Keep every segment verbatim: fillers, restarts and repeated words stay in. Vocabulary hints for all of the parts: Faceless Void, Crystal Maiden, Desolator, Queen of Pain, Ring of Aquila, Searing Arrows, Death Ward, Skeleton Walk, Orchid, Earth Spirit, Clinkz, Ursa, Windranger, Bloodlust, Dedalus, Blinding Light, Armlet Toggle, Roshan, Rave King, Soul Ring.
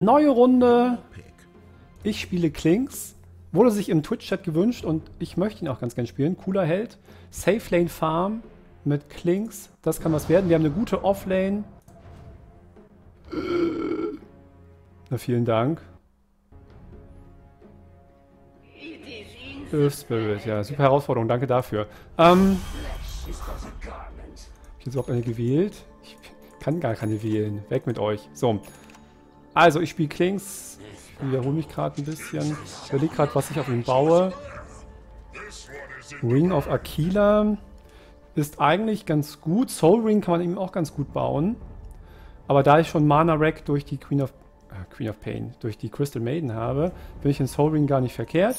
Neue Runde. Ich spiele Clinkz. Wurde sich im Twitch-Chat gewünscht und ich möchte ihn auch ganz gern spielen. Cooler Held. Safe Lane Farm mit Clinkz. Das kann was werden. Wir haben eine gute Offlane. Na, vielen Dank. Earth Spirit, ja, super Herausforderung. Danke dafür. Ähm, ich habe überhaupt eine gewählt. Ich kann gar keine wählen. Weg mit euch. So. Also, ich spiele Clinkz. Ich wiederhole mich gerade ein bisschen. Ich überlege gerade, was ich auf ihn baue. Ring of Aquila ist eigentlich ganz gut. Soul Ring kann man eben auch ganz gut bauen. Aber da ich schon Mana-Rack durch die Queen of, äh, Queen of Pain, durch die Crystal Maiden habe, bin ich in Soul Ring gar nicht verkehrt.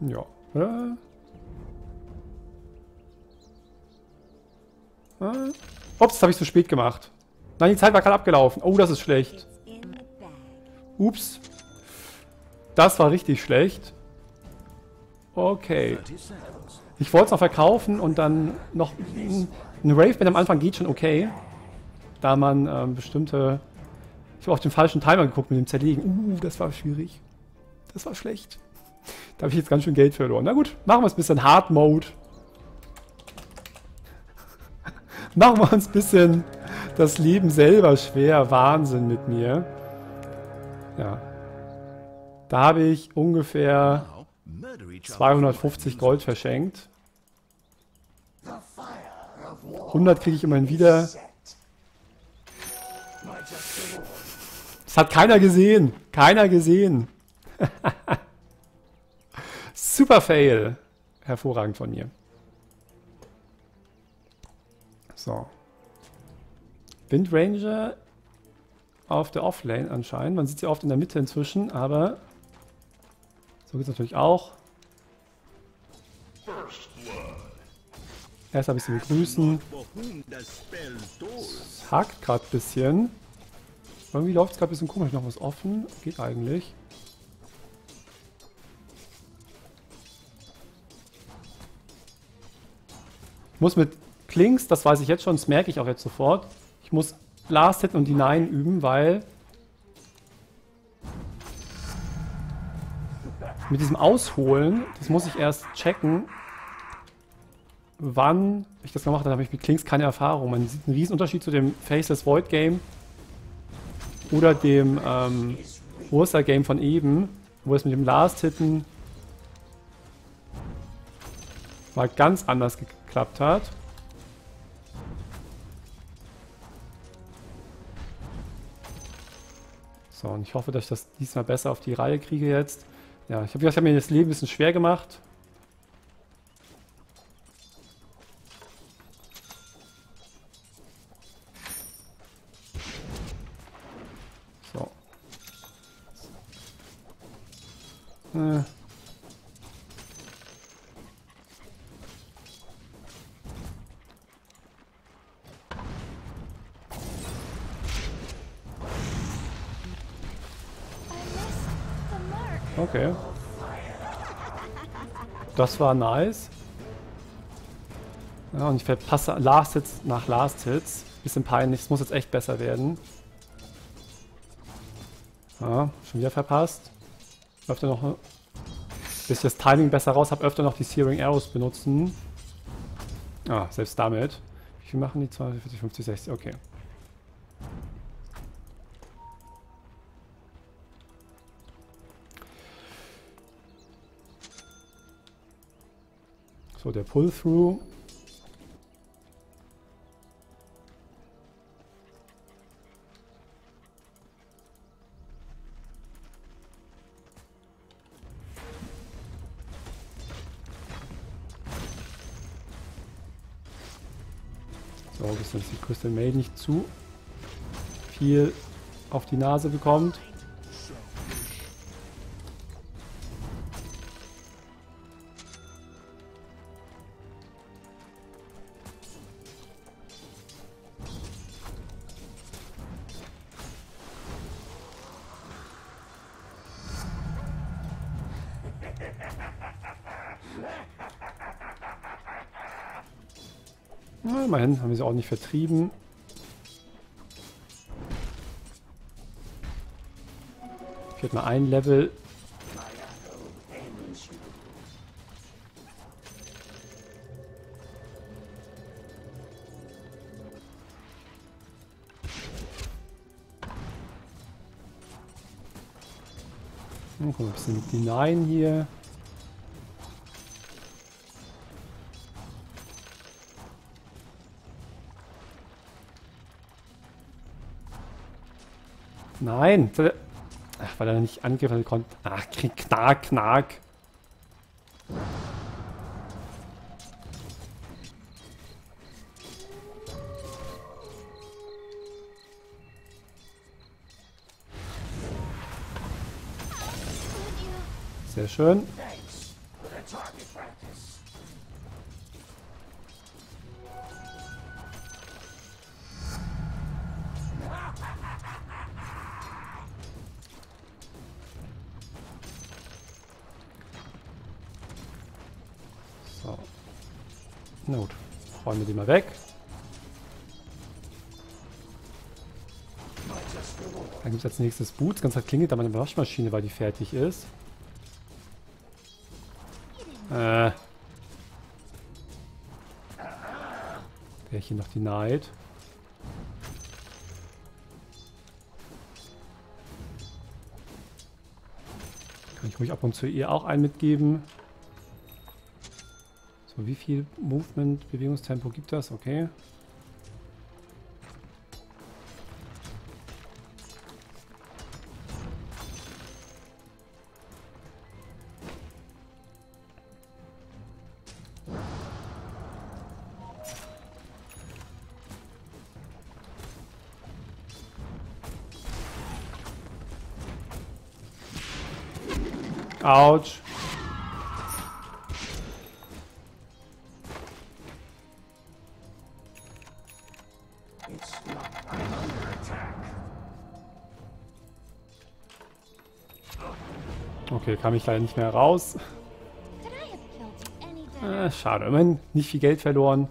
Ja, oder? Ups, das habe ich zu spät gemacht. Nein, die Zeit war gerade abgelaufen. Oh, das ist schlecht. Ups. Das war richtig schlecht. Okay. Ich wollte es noch verkaufen und dann noch... Ein Rave Band am Anfang geht schon okay. Da man ähm, bestimmte... Ich habe auf den falschen Timer geguckt mit dem Zerlegen. Uh, das war schwierig. Das war schlecht. Da habe ich jetzt ganz schön Geld verloren. Na gut, machen wir es ein bisschen Hard Mode. Machen wir uns ein bisschen das Leben selber schwer. Wahnsinn mit mir. Ja. Da habe ich ungefähr zweihundertfünfzig Gold verschenkt. hundert kriege ich immerhin wieder. Das hat keiner gesehen. Keiner gesehen. Super Fail. Hervorragend von mir. So. Windranger auf der Offlane anscheinend. Man sieht sie oft in der Mitte inzwischen, aber so geht es natürlich auch. Erst habe ich sie begrüßen. Es hakt gerade ein bisschen. Irgendwie läuft es gerade ein bisschen komisch. Noch was offen. Geht eigentlich. Ich muss mit Clinkz, das weiß ich jetzt schon, das merke ich auch jetzt sofort. Ich muss Blast Hit und Denyen üben, weil mit diesem Ausholen, das muss ich erst checken, wann ich das gemacht habe. Da habe ich mit Clinkz keine Erfahrung. Man sieht einen riesen Unterschied zu dem Faceless Void Game oder dem ähm, Ursa Game von eben, wo es mit dem Blast Hitten mal ganz anders geklappt hat. So, und ich hoffe, dass ich das diesmal besser auf die Reihe kriege jetzt. Ja, ich habe hab mir das Leben ein bisschen schwer gemacht. So. Äh. Okay. Das war nice. Ja, und ich verpasse Last Hits nach Last Hits. Bisschen peinlich, es muss jetzt echt besser werden. Ja, schon wieder verpasst. Öfter noch... Bis ich das Timing besser raus habe, öfter noch die Searing Arrows benutzen. Ah, selbst damit. Wie viel machen die? zweihundertvierzig, fünfzig, sechzig, okay. So, der Pull-Through. So, bis jetzt die Crystal Maiden nicht zu viel auf die Nase bekommt. Ja, immerhin haben wir sie auch nicht vertrieben. Fehlt mal ein Level. Guck mal, ein bisschen mit Denyen hier. Nein! Ach, weil er nicht angreifen konnte. Ach, krieg Knack, Knack! Sehr schön. So. Na gut. Räumen wir die mal weg. Dann gibt es als nächstes Boots. Ganz halt klingelt da meine Waschmaschine, weil die fertig ist. Äh. Der hier noch die Neid. Kann ich ruhig ab und zu ihr auch einen mitgeben. So, wie viel Movement, Bewegungstempo gibt das? Okay. Autsch. Okay, kam ich leider nicht mehr raus. Äh, schade, immerhin nicht viel Geld verloren.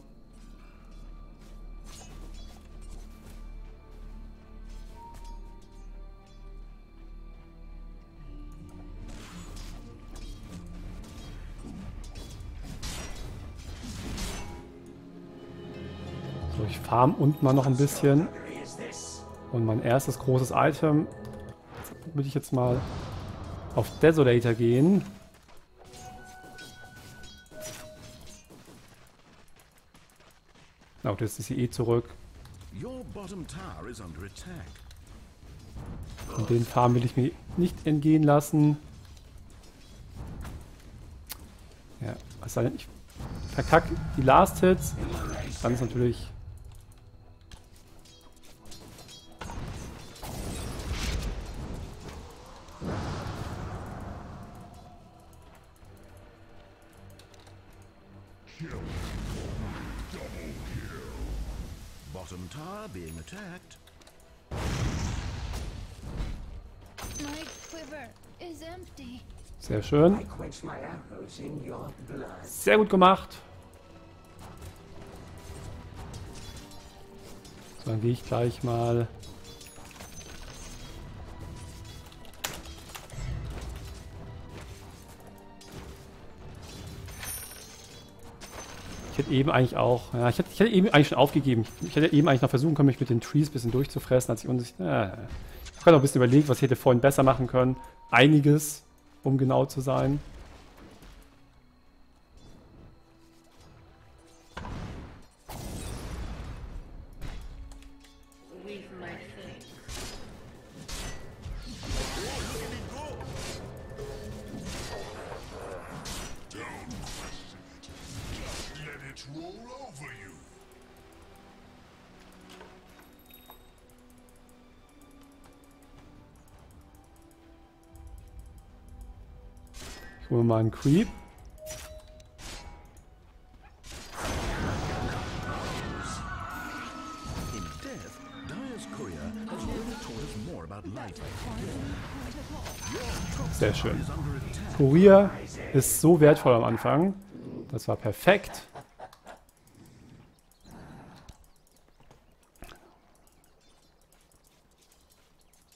Farm und mal noch ein bisschen. Und mein erstes großes Item. Würde ich jetzt mal auf Desolator gehen. Oh, das ist sie eh zurück. Und den Farm will ich mir nicht entgehen lassen. Ja, was sei denn? Ich verkack die Last Hits. Dann ist natürlich. Sehr schön. Sehr gut gemacht. So, dann gehe ich gleich mal Ich hätte eben eigentlich auch, ja, ich hätte, ich hätte eben eigentlich schon aufgegeben. Ich hätte eben eigentlich noch versuchen können, mich mit den Trees ein bisschen durchzufressen, als ich unsicher. Ja, ich habe noch ein bisschen überlegt, was ich hätte vorhin besser machen können. Einiges, um genau zu sein. Ich hole mal einen Creep. Sehr schön. Kurier ist so wertvoll am Anfang. Das war perfekt.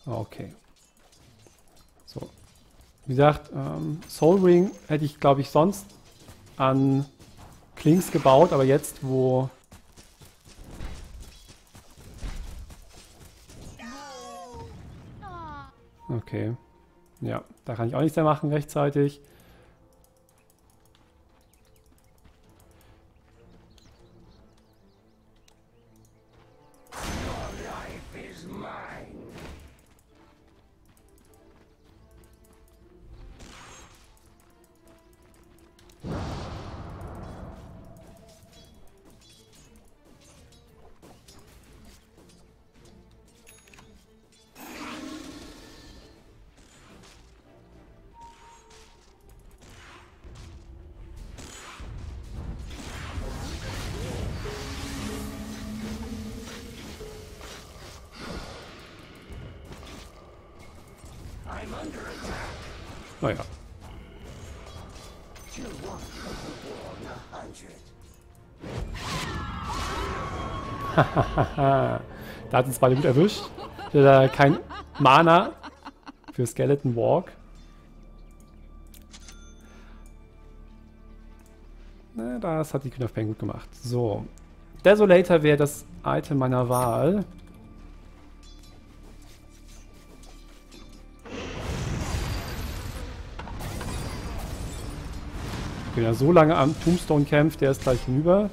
Okay. So. Wie gesagt, ähm, Soul Ring hätte ich, glaube ich, sonst an Clinkz gebaut, aber jetzt, wo... Okay. Ja, da kann ich auch nichts mehr machen rechtzeitig. Naja. Hahaha. Da hat uns beide gut erwischt. Ich hatte da kein Mana für Skeleton Walk. Na, das hat die Queen of Pain gut gemacht. So. Desolator wäre das Item meiner Wahl. Wenn er so lange am Tombstone kämpft, der ist gleich hinüber.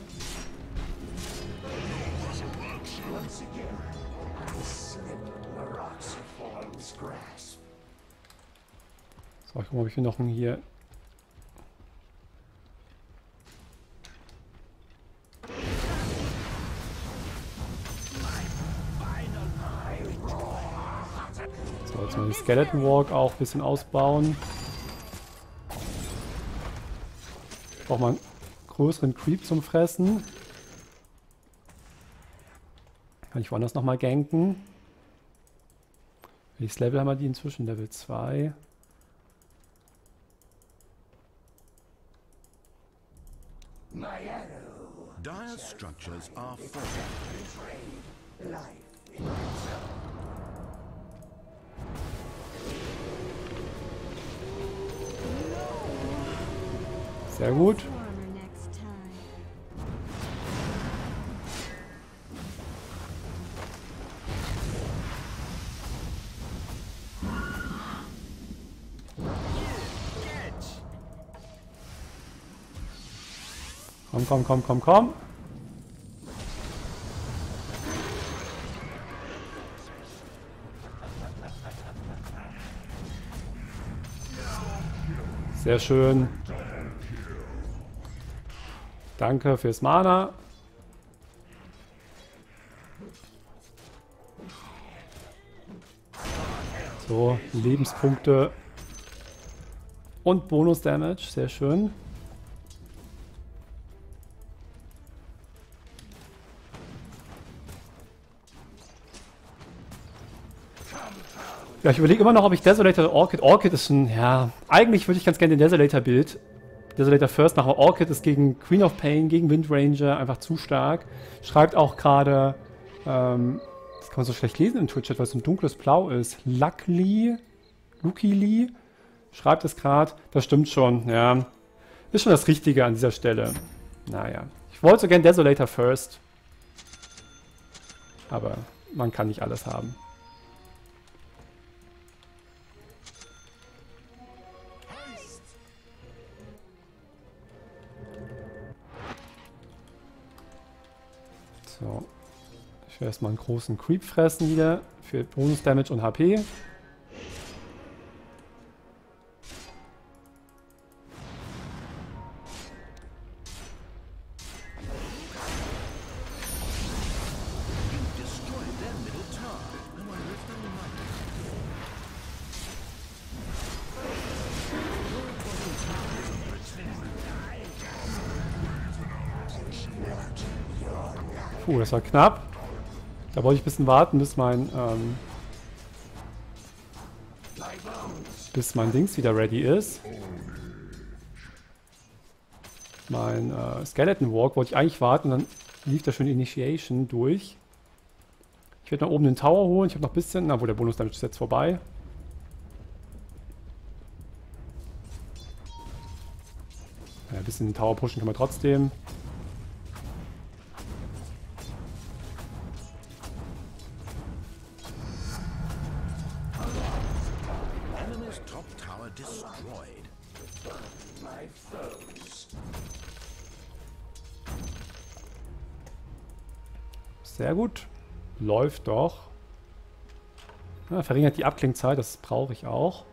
So, ich gucke mal, ob ich hier noch einen hier... So, jetzt mal den Skeleton Walk auch ein bisschen ausbauen. Braucht man einen größeren Creep zum Fressen. Kann ich woanders nochmal ganken. Welches Level haben wir die inzwischen? Level zwei. Sehr gut. Komm, komm, komm, komm, komm. Sehr schön. Danke fürs Mana. So, Lebenspunkte und Bonus-Damage. Sehr schön. Ja, ich überlege immer noch, ob ich Desolator oder Orchid. Orchid ist ein, ja, eigentlich würde ich ganz gerne den Desolator-Bild. Desolator First, nachher Orchid ist gegen Queen of Pain, gegen Windranger einfach zu stark. Schreibt auch gerade, ähm, das kann man so schlecht lesen im Twitch-Chat, weil es ein dunkles Blau ist. Luckily, Luckily, schreibt es gerade, das stimmt schon, ja. Ist schon das Richtige an dieser Stelle. Naja, ich wollte so gern Desolator First. Aber man kann nicht alles haben. So, ich werde erstmal einen großen Creep fressen wieder für Bonus-Damage und H P. Puh, das war knapp. Da wollte ich ein bisschen warten, bis mein ähm, bis mein Dings wieder ready ist. Mein äh, Skeleton Walk wollte ich eigentlich warten, dann lief da schon Initiation durch. Ich werde nach oben den Tower holen. Ich habe noch ein bisschen. Na, wo der Bonus-Damage ist jetzt vorbei. Ja, ein bisschen den Tower pushen kann man trotzdem. Sehr gut. Läuft doch. Ja, verringert die Abklingzeit, das brauche ich auch.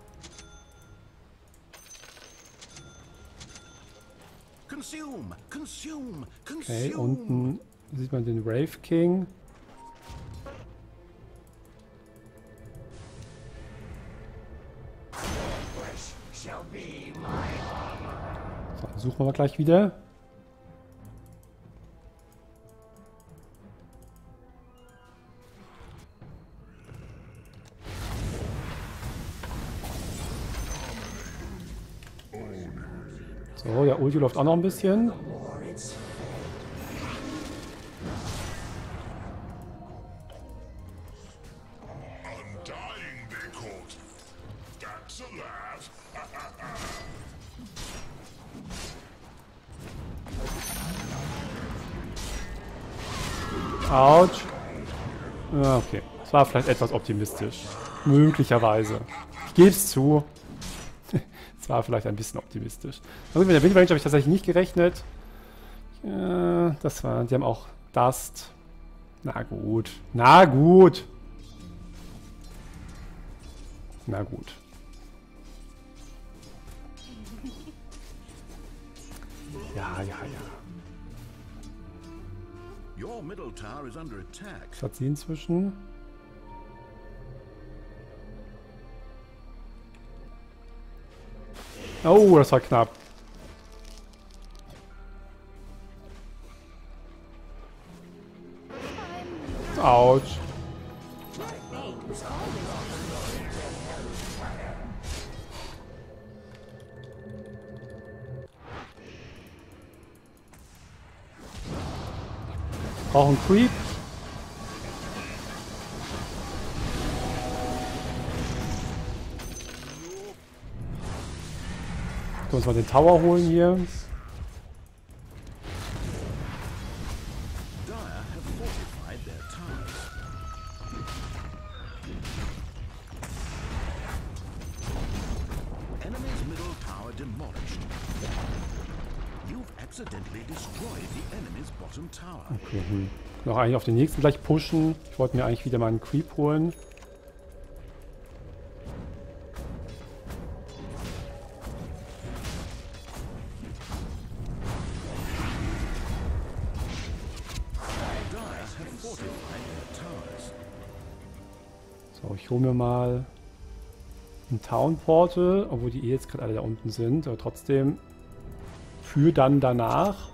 Okay, unten sieht man den Rave King. So, dann suchen wir mal gleich wieder. So, der Ulti läuft auch noch ein bisschen. Autsch. Ja, okay. Das war vielleicht etwas optimistisch. Möglicherweise. Ich gebe es zu. Das war vielleicht ein bisschen optimistisch. Also mit der Windranger habe ich tatsächlich nicht gerechnet. Ja, das war, die haben auch Dust. Na gut. Na gut. Na gut. Ja, ja, ja. Was hat sie inzwischen? Oh, das war knapp. Autsch. Auch ein Creep. Ich muss mal den Tower holen hier. Okay, hm. Noch eigentlich auf den nächsten gleich pushen. Ich wollte mir eigentlich wieder mal einen Creep holen. Ich hole mir mal ein Town Portal, obwohl die eh jetzt gerade alle da unten sind, aber trotzdem für dann danach.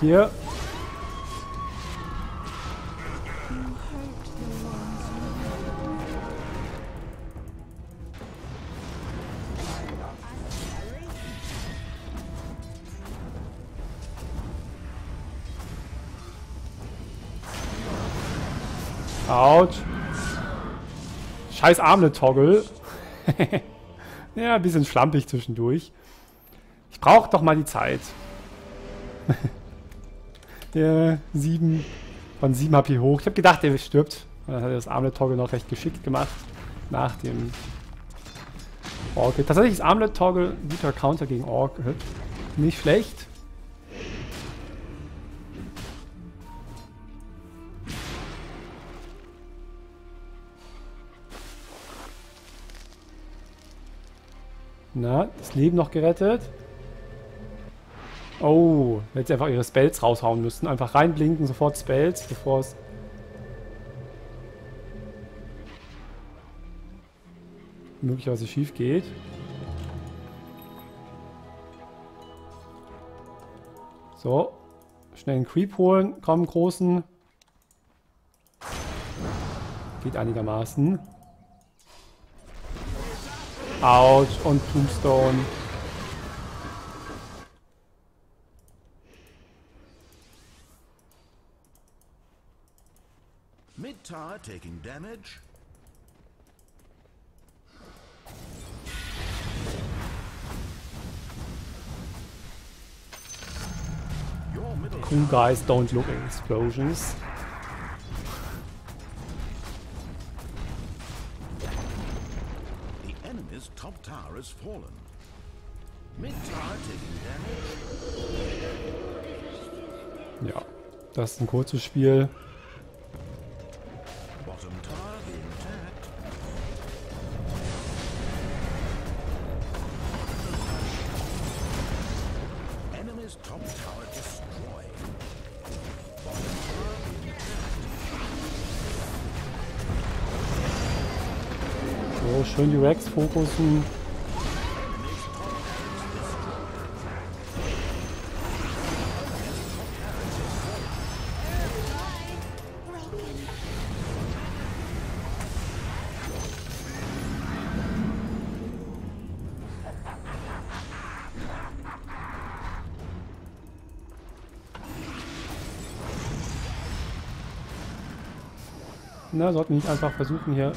Hier. Out. Scheiß Armlet Toggle. Ja, ein bisschen schlampig zwischendurch. Ich brauche doch mal die Zeit. Der sieben von sieben H P hoch. Ich habe gedacht, der stirbt. Und dann hat er das Armlet Toggle noch recht geschickt gemacht. Nach dem Orchid. Tatsächlich ist Armlet Toggle ein guter Counter gegen Orchid. Nicht schlecht. Na, das Leben noch gerettet. Oh, jetzt sie einfach ihre Spells raushauen müssen. Einfach reinblinken, sofort Spells, bevor es... möglicherweise schief geht. So, schnell einen Creep holen. Komm, großen. Geht einigermaßen. Autsch und Tombstone. Midtar taking damage. Cool guys, don't look at explosions. Top tower has fallen. Mid tower taking damage. Ja, das ist ein kurzes Spiel. Bottom tower being attacked. Enemy's top tower destroyed. Bottom tower being attacked. So, schön die Rex fokussen. Na, sollten wir nicht einfach versuchen hier.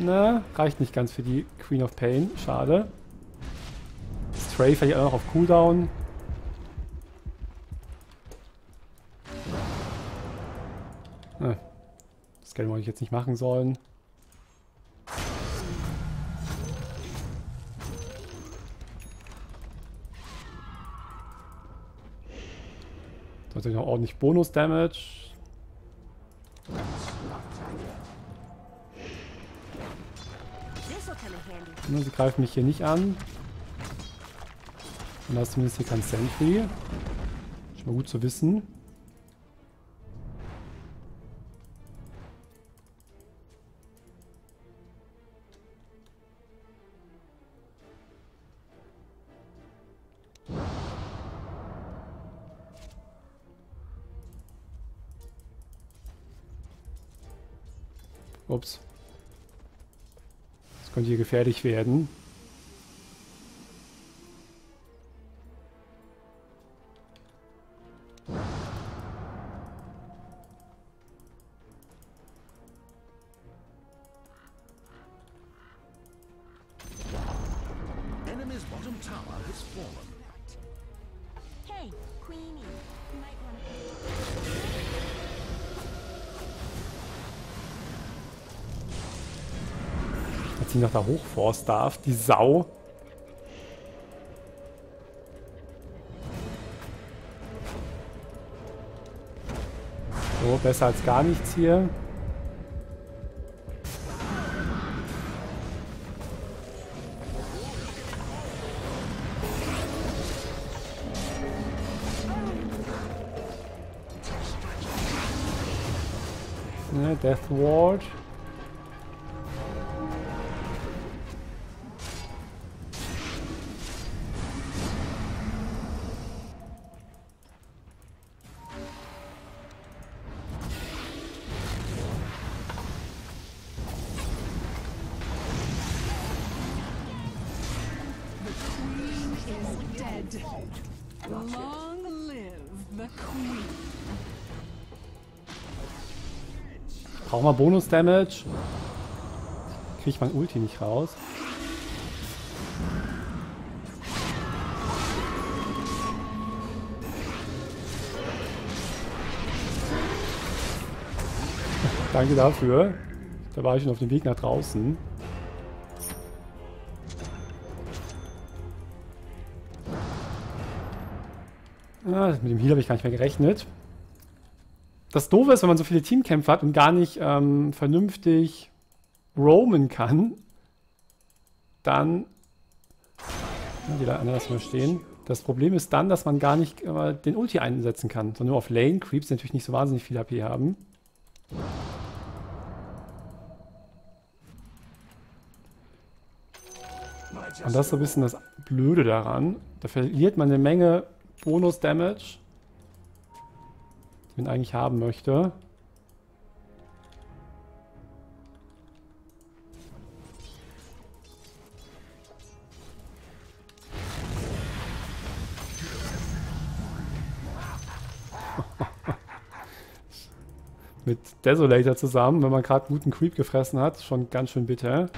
Na, reicht nicht ganz für die Queen of Pain. Schade. Strafe hier auch noch auf Cooldown. Na, das Game wollte ich jetzt nicht machen sollen. Natürlich noch ordentlich Bonus-Damage. Sie greifen mich hier nicht an. Und da ist zumindest hier kein Sentry. Schon mal gut zu wissen. Ups. Das könnte hier gefährlich werden. Die noch da hochforst darf, die Sau. So, besser als gar nichts hier. Ne, Death Ward. Brauchen wir Bonus-Damage? Kriege ich mein Ulti nicht raus. Danke dafür. Da war ich schon auf dem Weg nach draußen. Ah, mit dem Heal habe ich gar nicht mehr gerechnet. Das Doofe ist, wenn man so viele Teamkämpfe hat und gar nicht ähm, vernünftig roamen kann, dann... Ja, die da anders mal stehen. Das Problem ist dann, dass man gar nicht äh, den Ulti einsetzen kann, sondern nur auf Lane Creeps, die natürlich nicht so wahnsinnig viel H P haben. Und das ist so ein bisschen das Blöde daran. Da verliert man eine Menge Bonus-Damage, die man eigentlich haben möchte. Mit Desolator zusammen, wenn man gerade guten Creep gefressen hat, schon ganz schön bitter.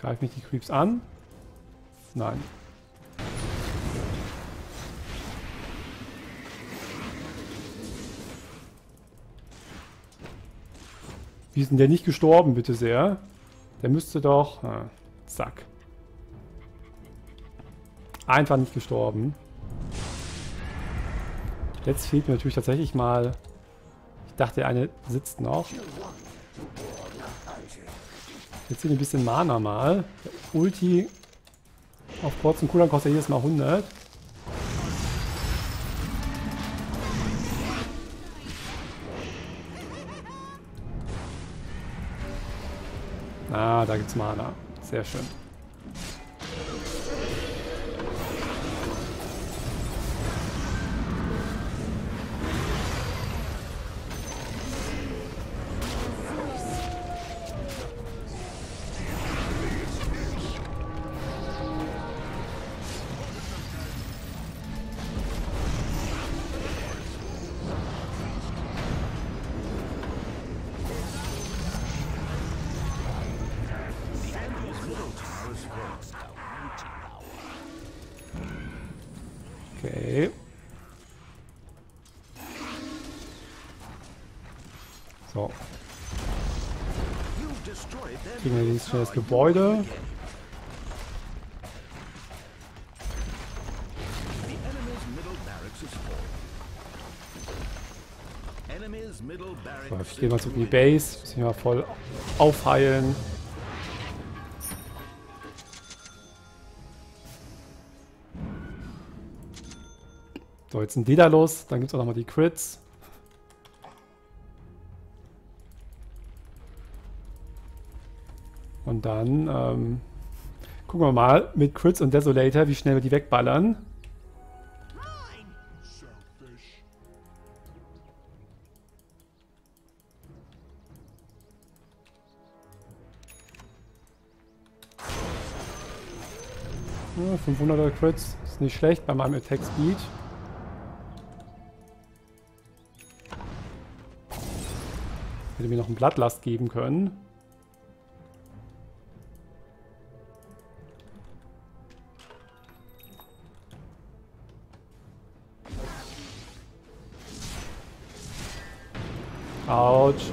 Greife mich die Creeps an? Nein. Wie ist denn der nicht gestorben, bitte sehr? Der müsste doch... Ah, zack. Einfach nicht gestorben. Jetzt fehlt mir natürlich tatsächlich mal... Ich dachte, der eine sitzt noch. Jetzt hier ein bisschen Mana mal. Der Ulti auf Ports und Cooldown kostet jedes Mal hundert. Ah, da gibt's Mana. Sehr schön. Okay. So. Kriegen wir jetzt schon das Gebäude. So, ich gehe mal zurück in die Base. Müssen wir mal voll aufheilen. So, jetzt ein Dedalus, dann gibt es auch nochmal die Crits. Und dann ähm, gucken wir mal mit Crits und Desolator, wie schnell wir die wegballern. Ja, fünfhunderter Crits ist nicht schlecht bei meinem Attack Speed. Hätte mir noch einen Bloodlust geben können. Autsch.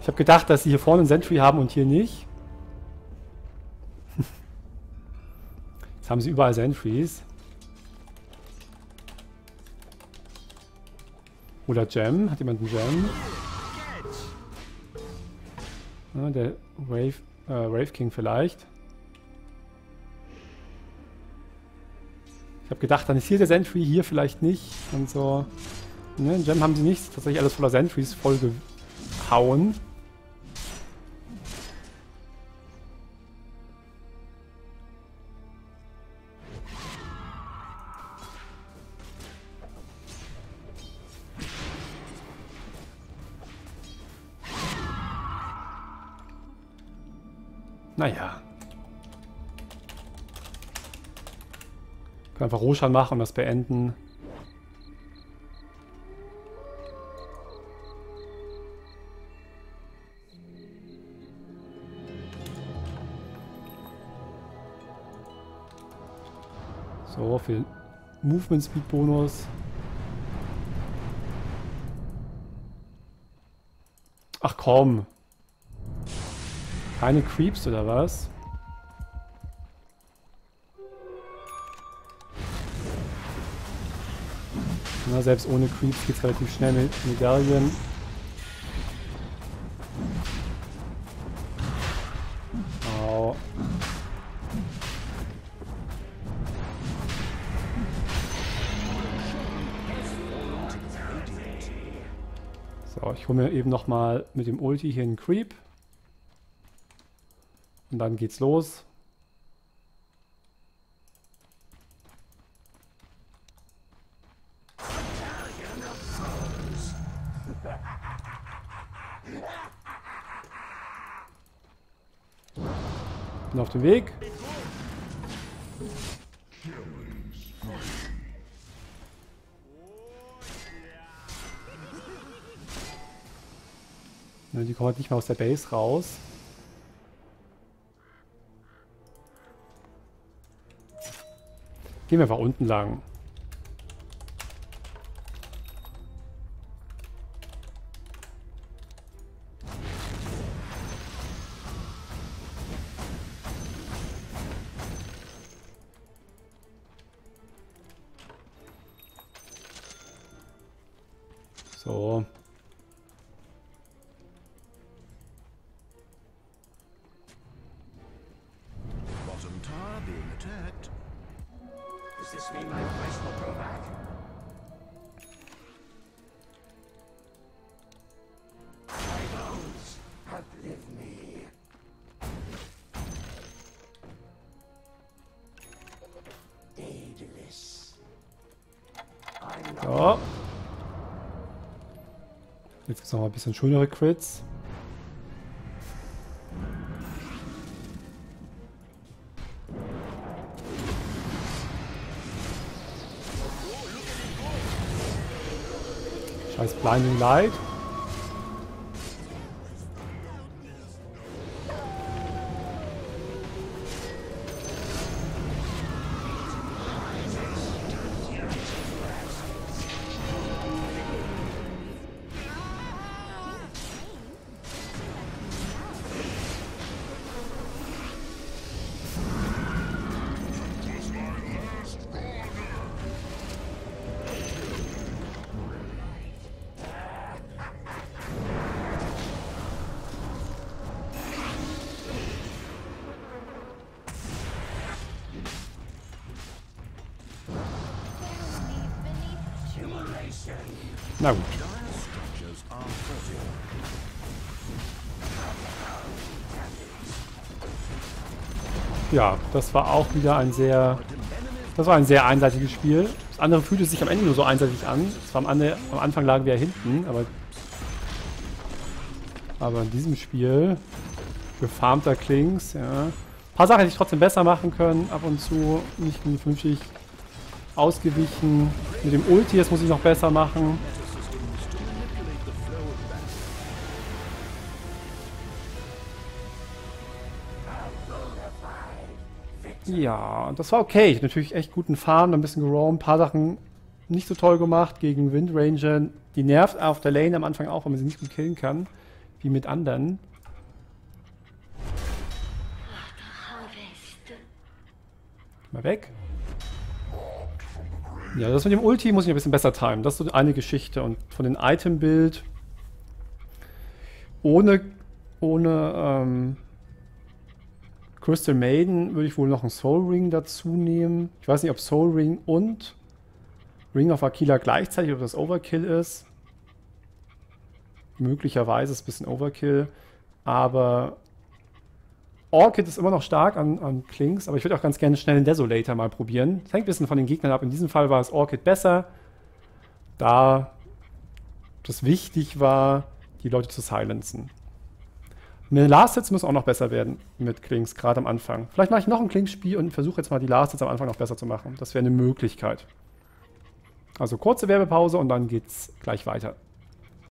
Ich habe gedacht, dass sie hier vorne einen Sentry haben und hier nicht. Haben sie überall Sentries. Oder Gem. Hat jemand einen Gem? Ja, der Wave, äh, Rave King vielleicht. Ich habe gedacht, dann ist hier der Sentry, hier vielleicht nicht. Und so. Ne, Gem haben sie nicht. Tatsächlich alles voller Sentries voll gehauen. Naja. Können einfach Roshan machen und das beenden. So, für Movement Speed Bonus. Ach komm. Keine Creeps oder was? Na, selbst ohne Creeps geht's relativ schnell mit Medaillen. Au. So, ich hole mir eben nochmal mit dem Ulti hier einen Creep. Und dann geht's los. Bin auf dem Weg. Ne, die kommen halt nicht mehr aus der Base raus. Gehen wir einfach unten lang. So. So. Jetzt gibt es noch mal ein bisschen schönere Crits. Scheiß Blinding Light. Na gut. Ja, das war auch wieder ein sehr, das war ein sehr einseitiges Spiel. Das andere fühlte sich am Ende nur so einseitig an. Das war am, Ende, am Anfang lagen wir ja hinten, aber, aber in diesem Spiel gefarmter Clinkz, ja. Ein paar Sachen hätte ich trotzdem besser machen können, ab und zu nicht vernünftig ausgewichen. Mit dem Ulti, das muss ich noch besser machen. Ja, das war okay. Ich habe natürlich echt guten Farm, ein bisschen geroamt, ein paar Sachen nicht so toll gemacht gegen Windranger. Die nervt auf der Lane am Anfang auch, weil man sie nicht gut killen kann, wie mit anderen. Mal weg. Ja, das mit dem Ulti muss ich ein bisschen besser timen. Das ist so eine Geschichte. Und von dem Item-Bild ohne, ohne ähm, Crystal Maiden würde ich wohl noch einen Soul Ring dazu nehmen. Ich weiß nicht, ob Soul Ring und Ring of Aquila gleichzeitig, ob das Overkill ist. Möglicherweise ist es ein bisschen Overkill. Aber Orchid ist immer noch stark an, an Clinkz, aber ich würde auch ganz gerne schnell den Desolator mal probieren. Das hängt ein bisschen von den Gegnern ab. In diesem Fall war es Orchid besser, da das wichtig war, die Leute zu silenzen. Meine Last-Hits müssen auch noch besser werden mit Clinkz, gerade am Anfang. Vielleicht mache ich noch ein Clinkz-Spiel und versuche jetzt mal die Last-Hits am Anfang noch besser zu machen. Das wäre eine Möglichkeit. Also kurze Werbepause und dann geht's gleich weiter.